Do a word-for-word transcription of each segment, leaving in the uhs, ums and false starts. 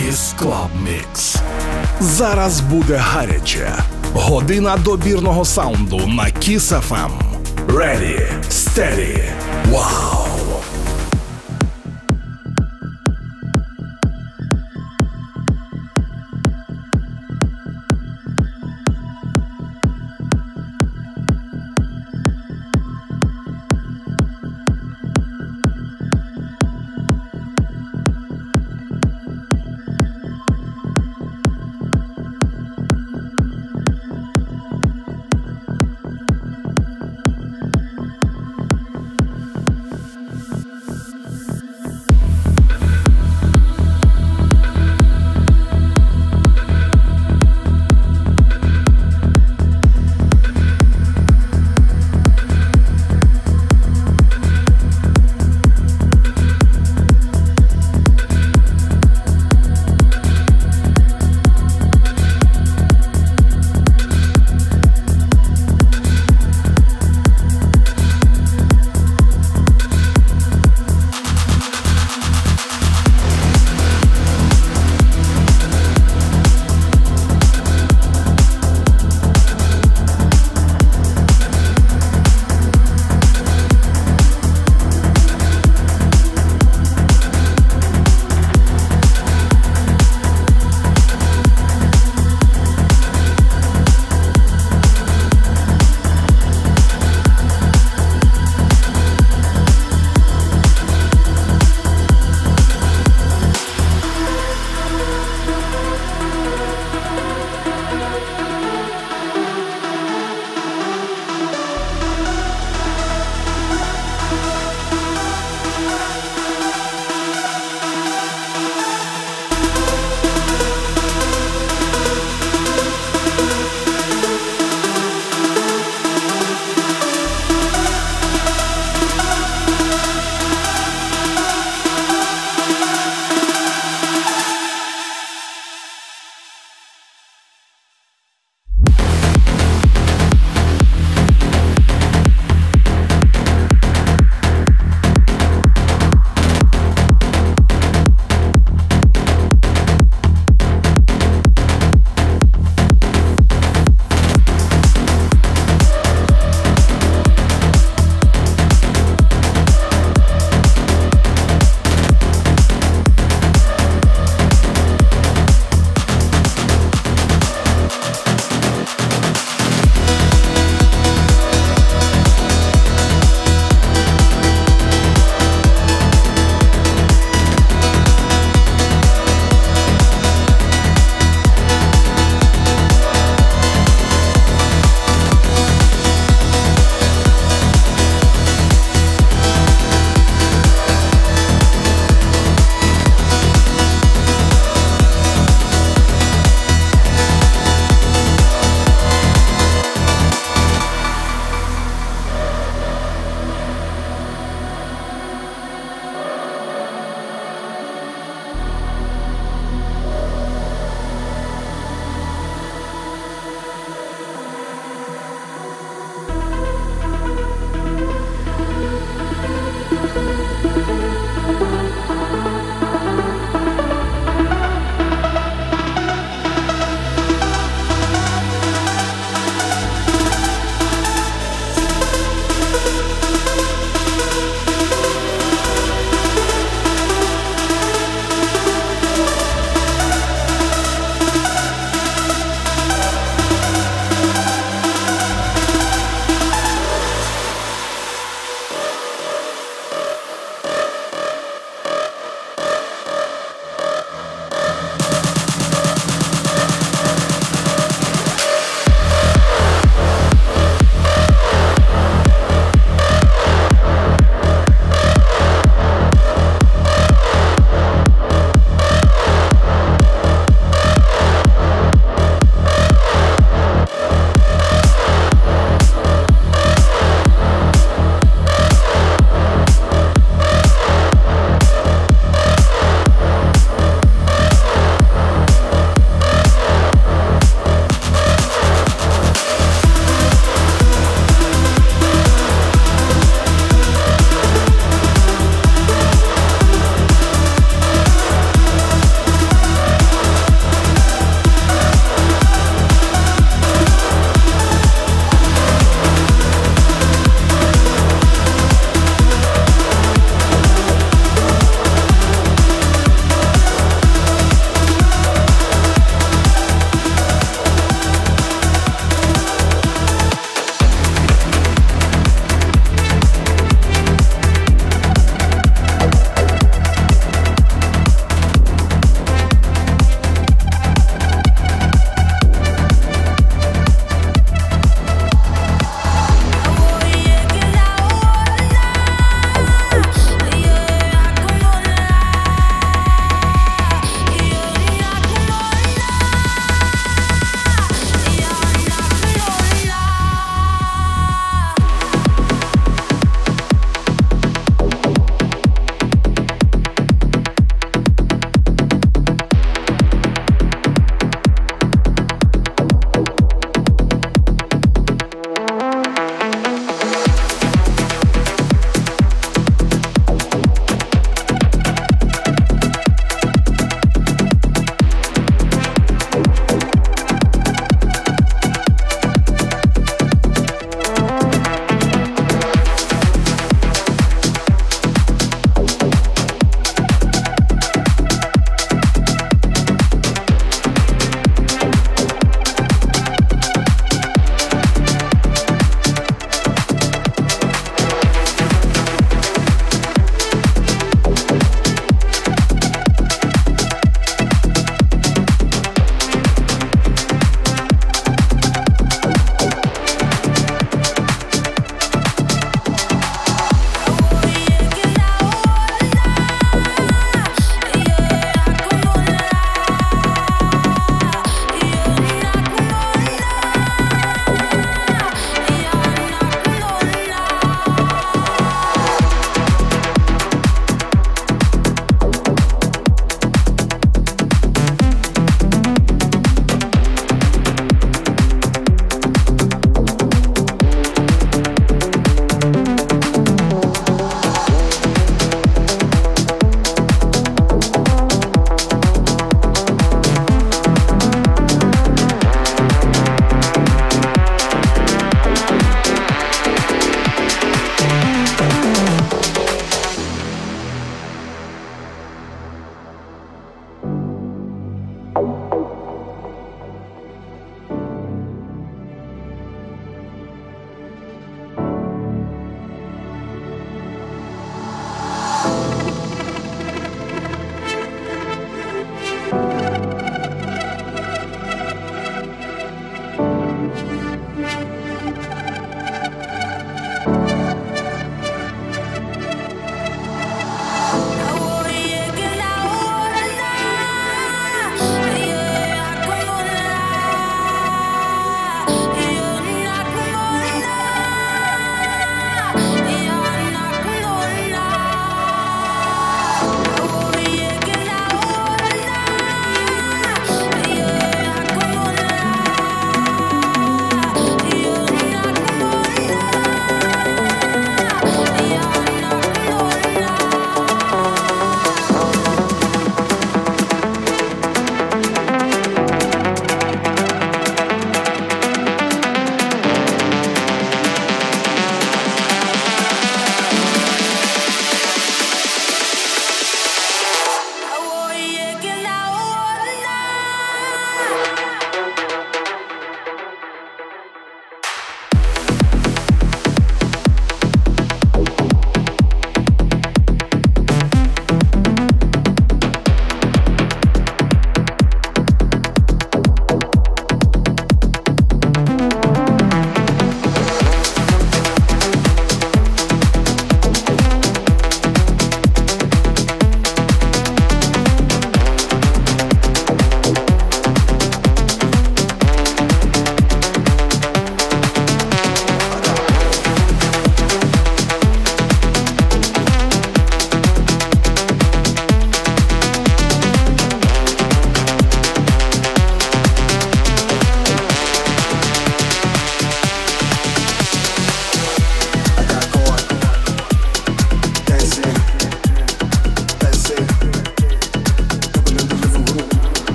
Kiss Club Mix. Зараз буде гаряче. Година добірного саунду на Kiss еф ем. Ready, steady, wow!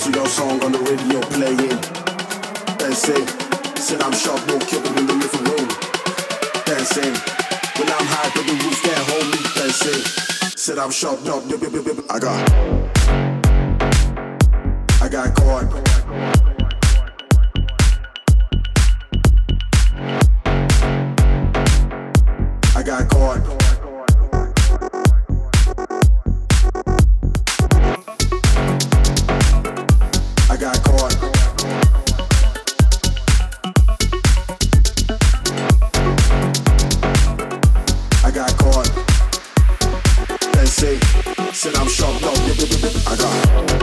to your song on the radio playing. Dancing, said I'm sharp, no kicking in the living room. Dancing, when I'm high, but the roof can't hold me. Dancing, said I'm sharp, no, I got, I got caught. I got caught. I got caught. I got caught. They say, said I'm sharp, no, I got. I got.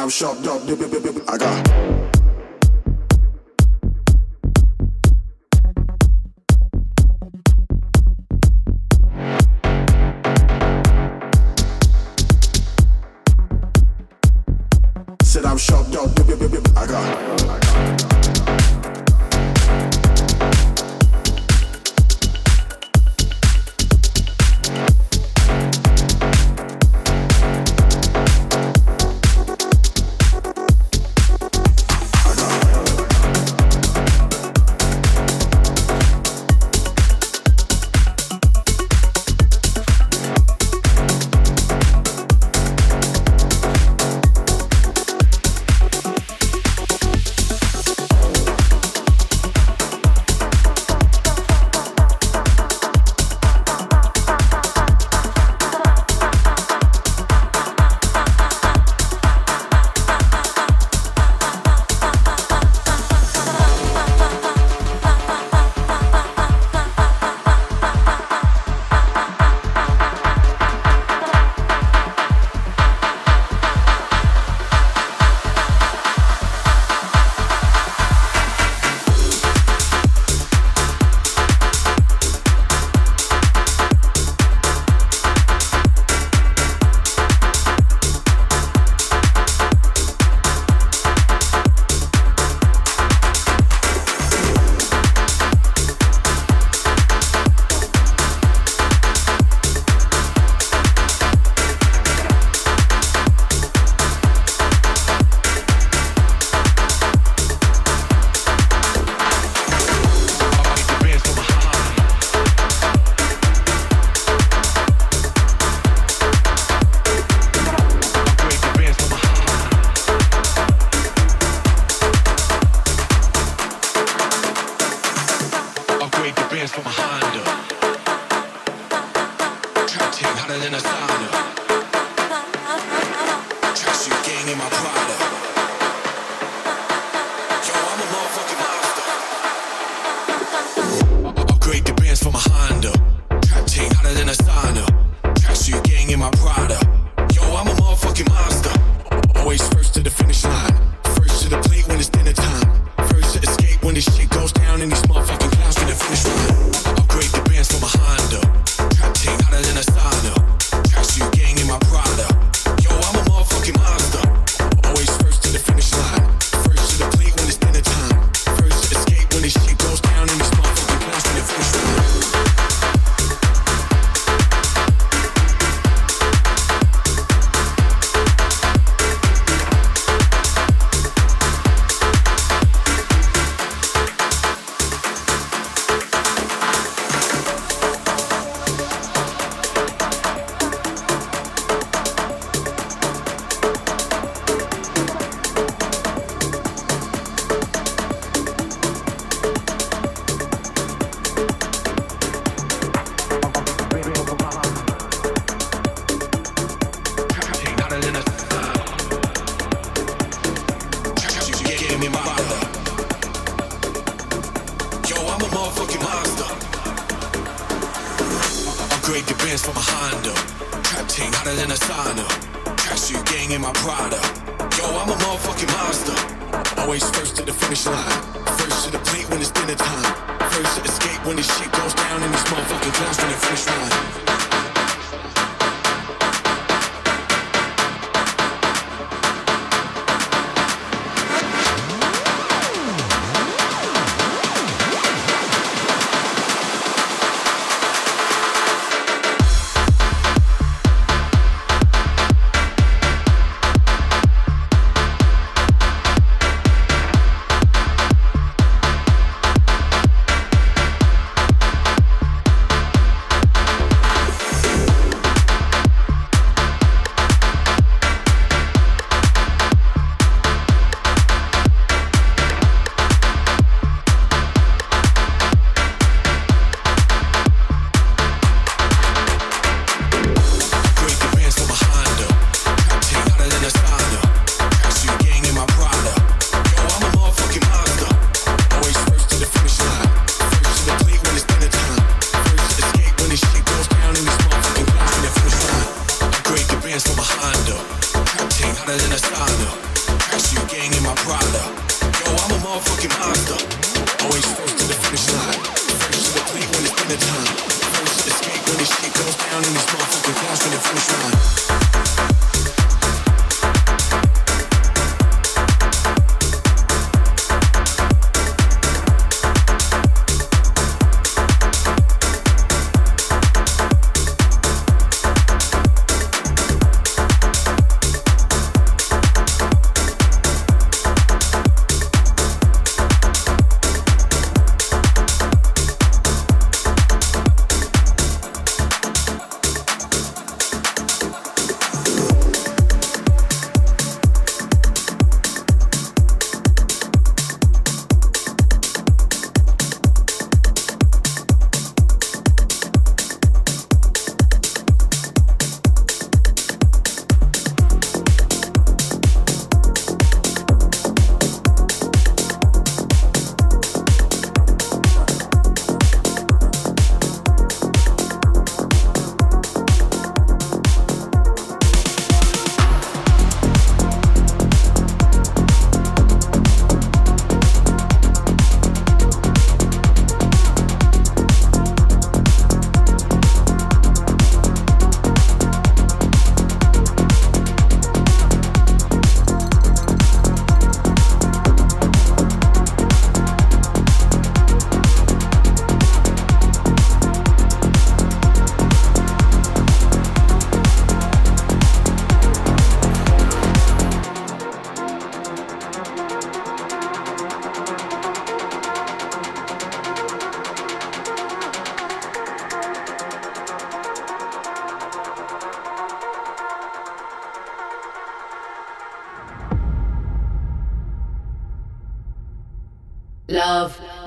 I'm sharp, dog. I got. Said I'm sharp, dog. I got. give me my brother. Yo, I'm a motherfucking monster. Upgrade the Benz from a Honda. Trap team hotter than a sauna. Trash you gang in my Prada. Yo, I'm a motherfucking monster. Always first to the finish line. First to the plate when it's dinner time. First to escape when this shit goes down in these motherfucking clowns when they finish line.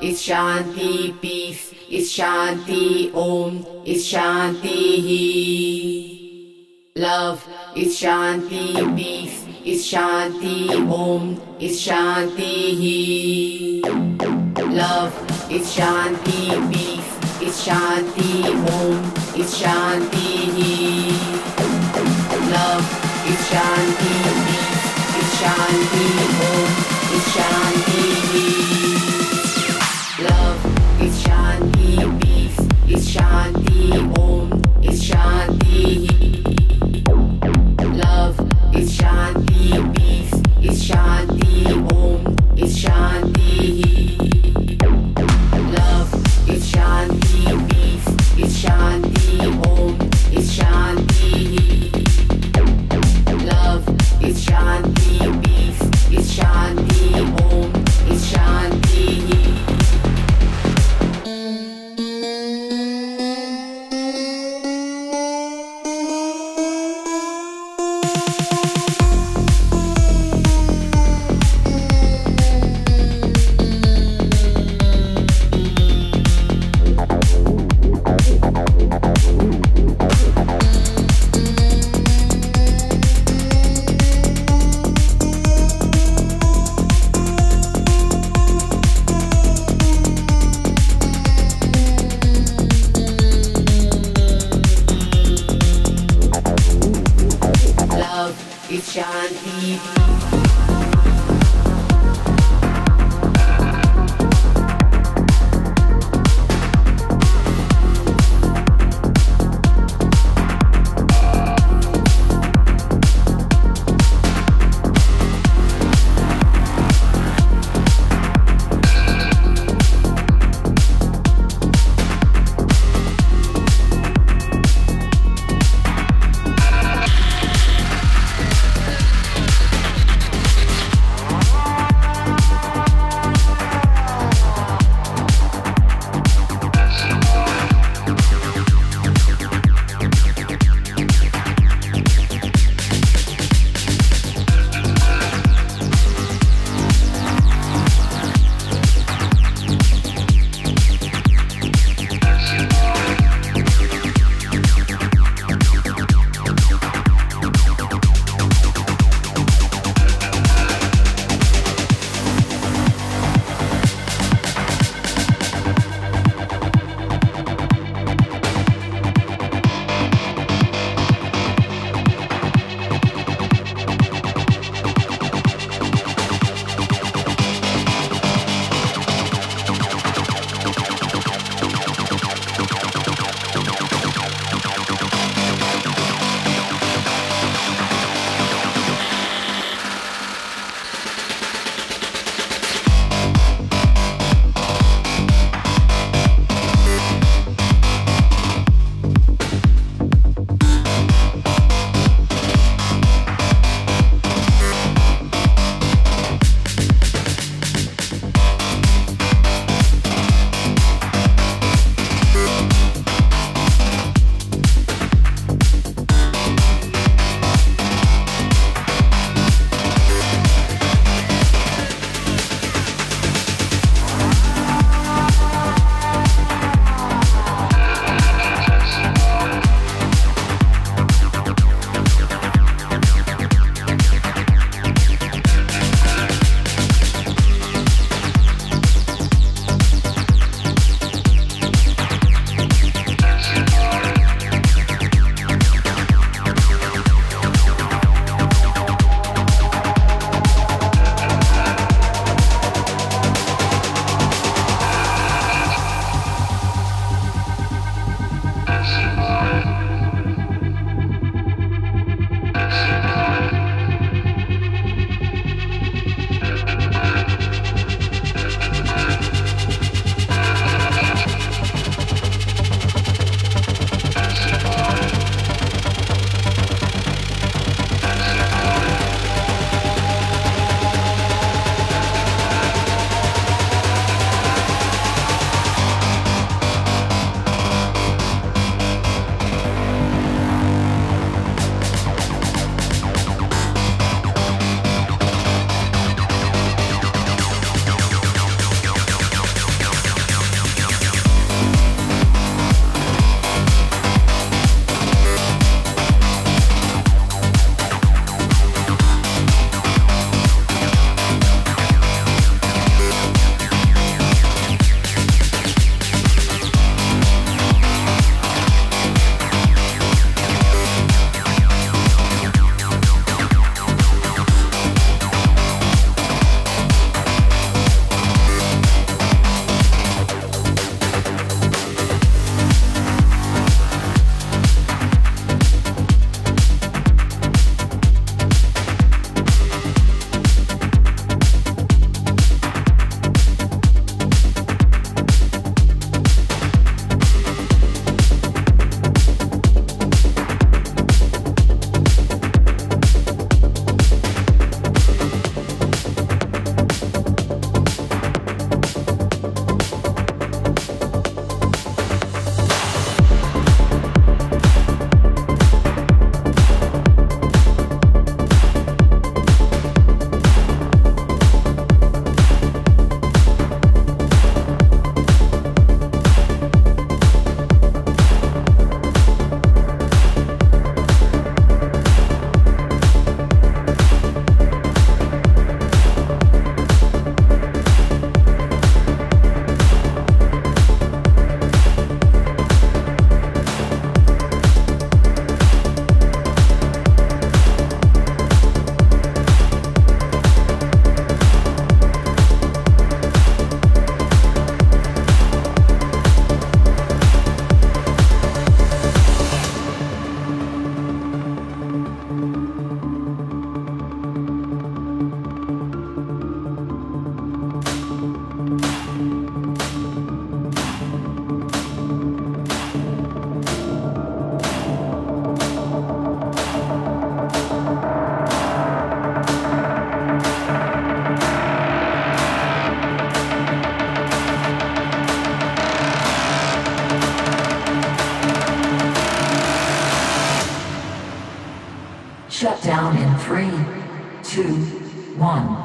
It's Shanti peace, it's Shanti Om, it's Shanti love, it's Shanti peace, it's Shanti Om, it's Shanti love, it's Shanti peace, it's Shanti Om, it's Shanti love, it's Shanti peace, it's Shanti Om, it's Shanti. Love, it's Shanti, peace, it's Shanti, Om, it's Shanti. Love, it's Shanti, peace, it's Shanti, Om, it's Shanti. Love, it's Shanti, peace, it's Shanti, Om, it's Shanti. Love, it's Shanti, peace, it's Shanti. down in three, two, one.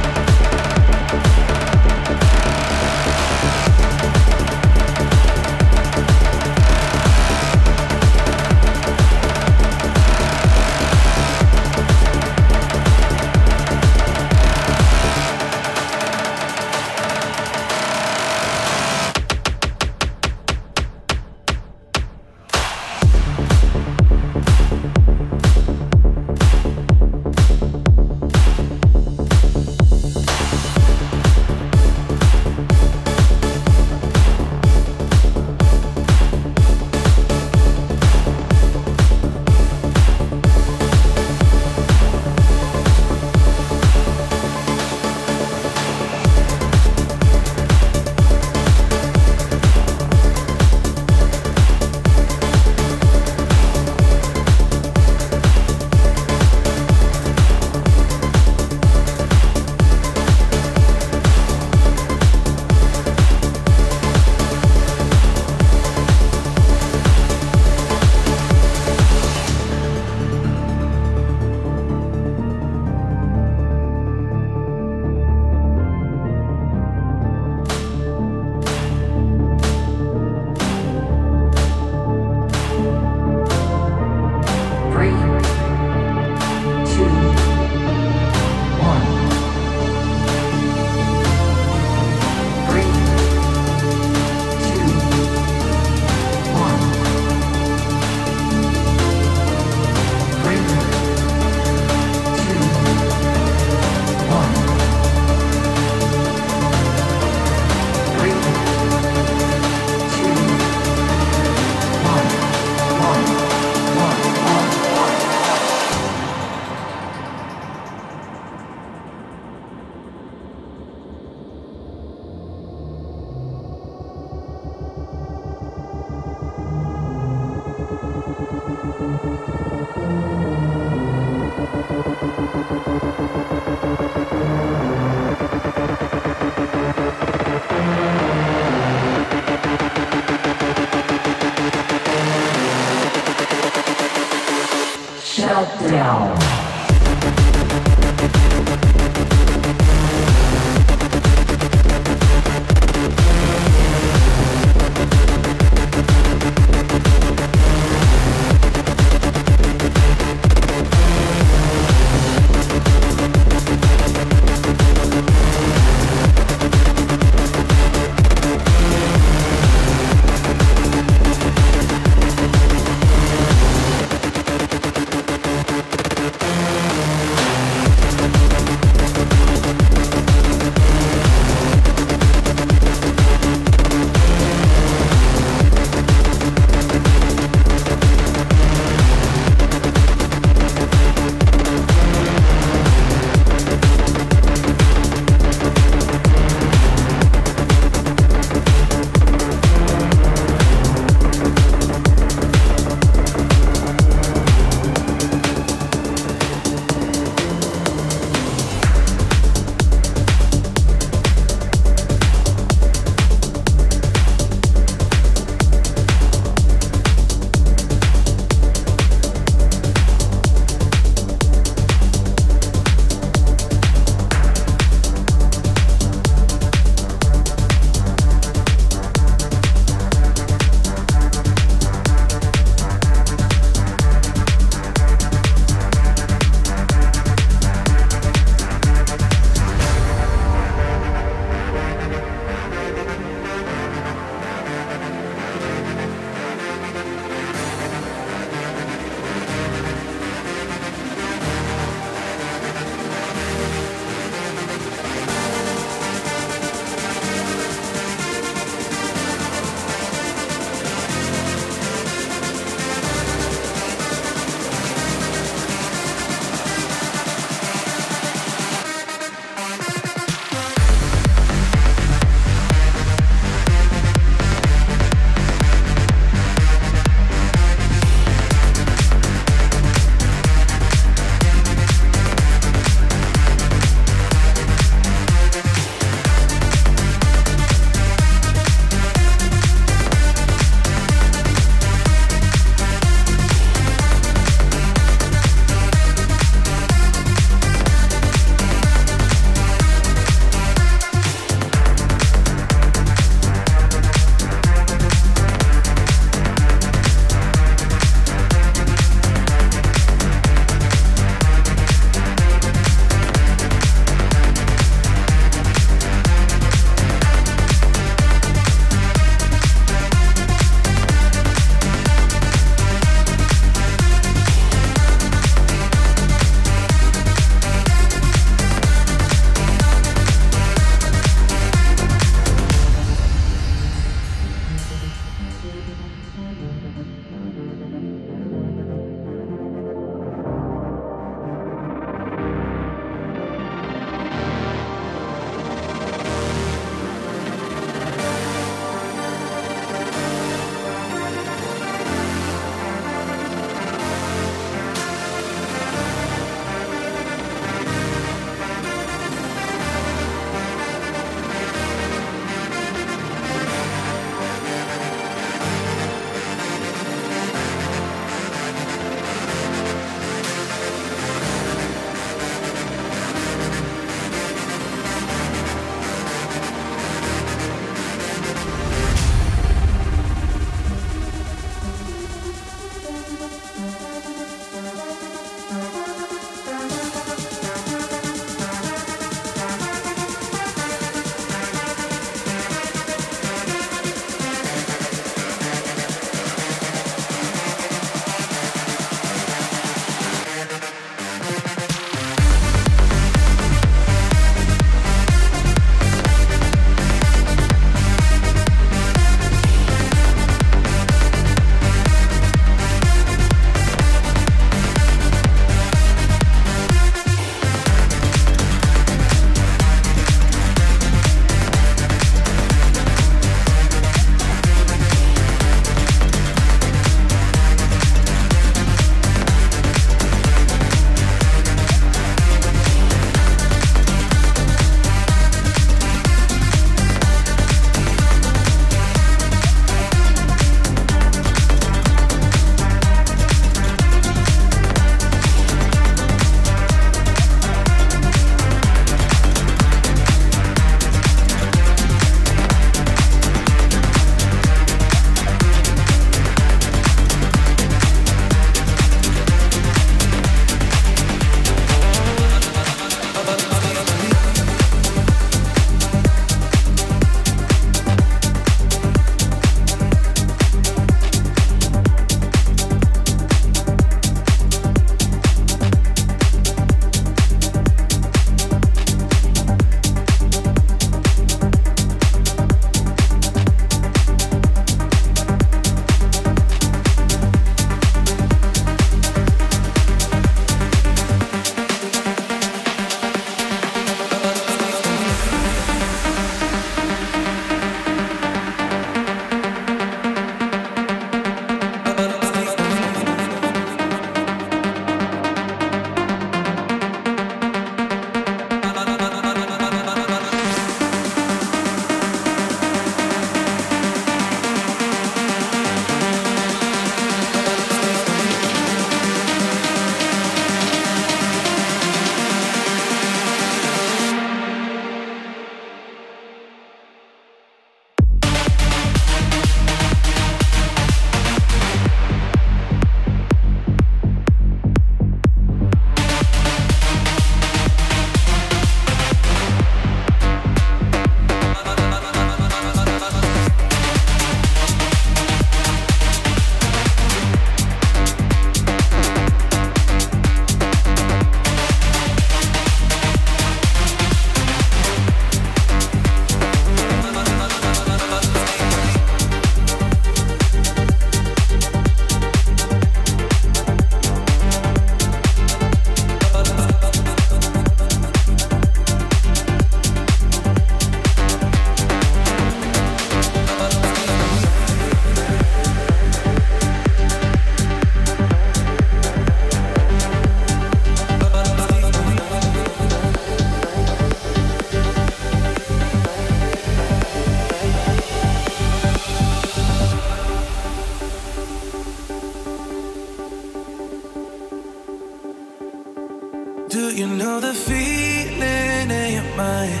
know the feeling in your mind,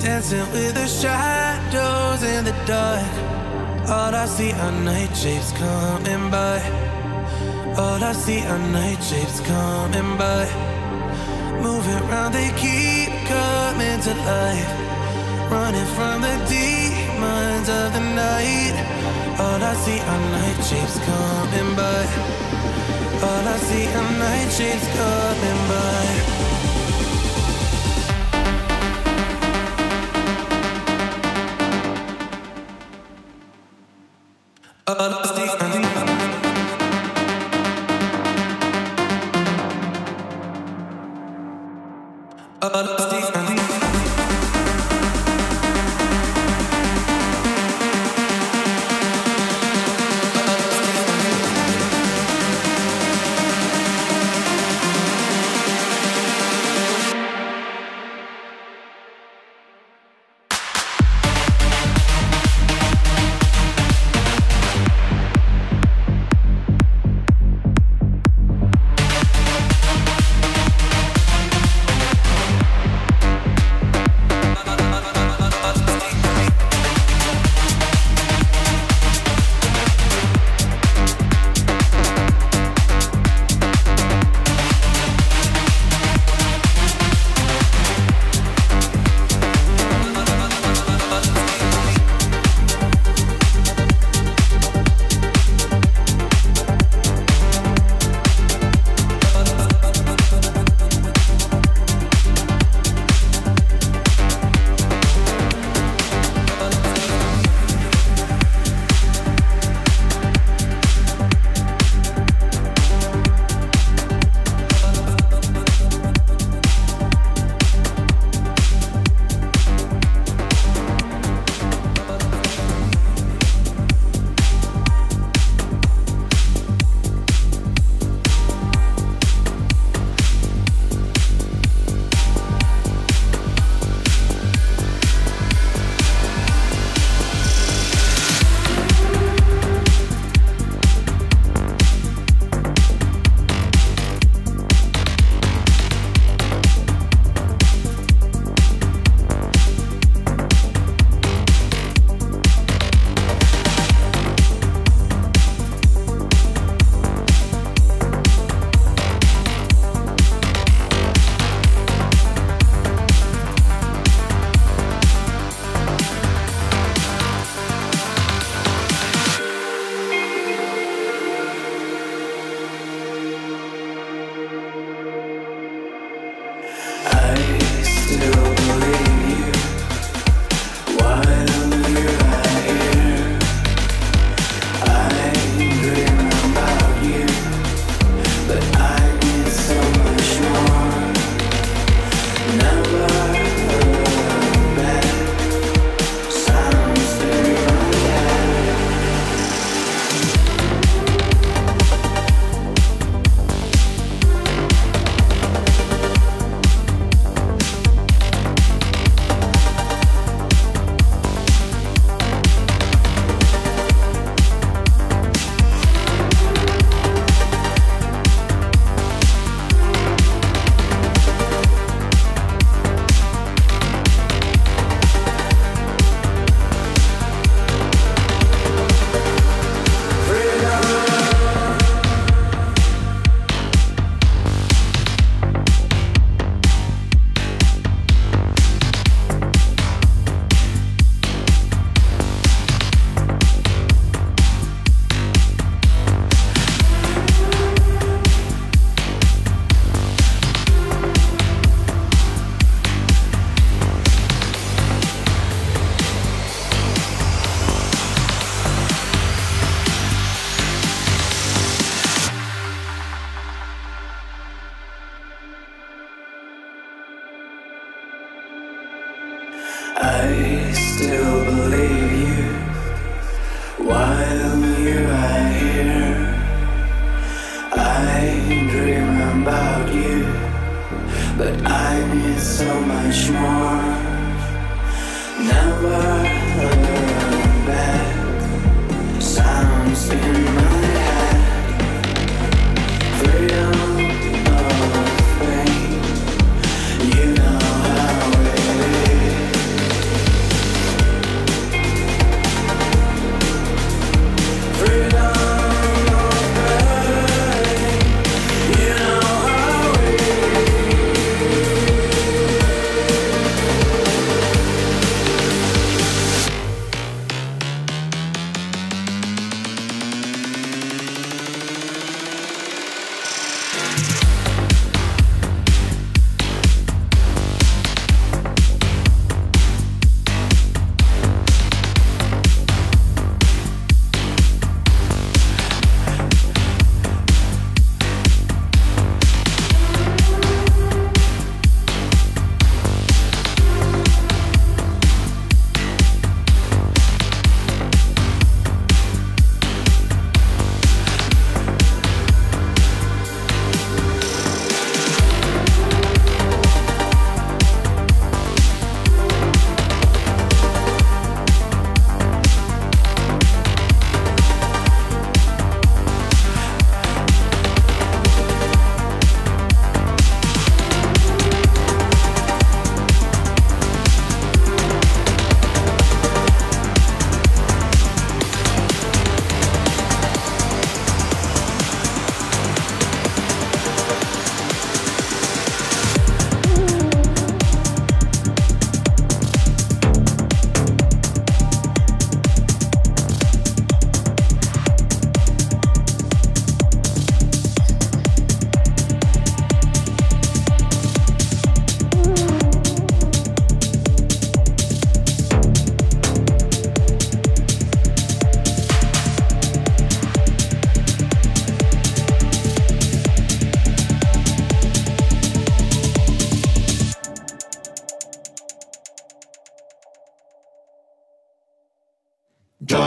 dancing with the shadows in the dark. All I see are night shapes coming by. All I see are night shapes coming by. Moving round, they keep coming to life. Running from the demons of the night. All I see are night shapes coming by. All I see are night shapes coming by.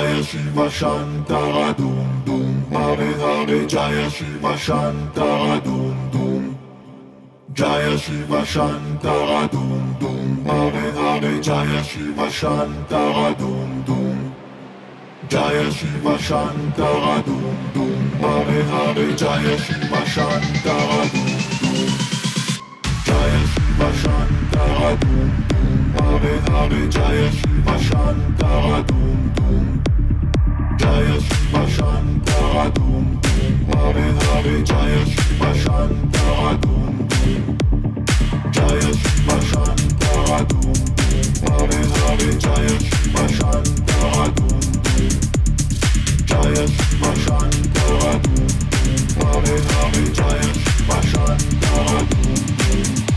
Jaya Shiva Shantara Dum Dum Hare Hare Jaya Shiva Shantara Dum Dum Jaya Shiva Shantara Dum Dum Hare Hare Jaya Shiva Shantara Dum Dum Jaya Shiva Shantara Dum Dum Hare Hare Jaya Shiva Shantara Dum Dum Jaya Shiva Shantara Dum Dum Hare Hare Jaya Shiva Shantara Dum Dum Jaya Shiva Shantara Dum Dum Hare Hare Jaya Shiva Shantara Dum Dum Jaya Shiva Shantara Dum Dum Hare Hare Jaya Shiva Shantara Dum Dum Jaya Shiva Shantara Dum Dum Hare Hare Jaya Shiva Shantara Dum Dum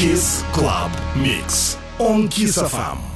KISS.CLUB.MIX on KISS эф эм.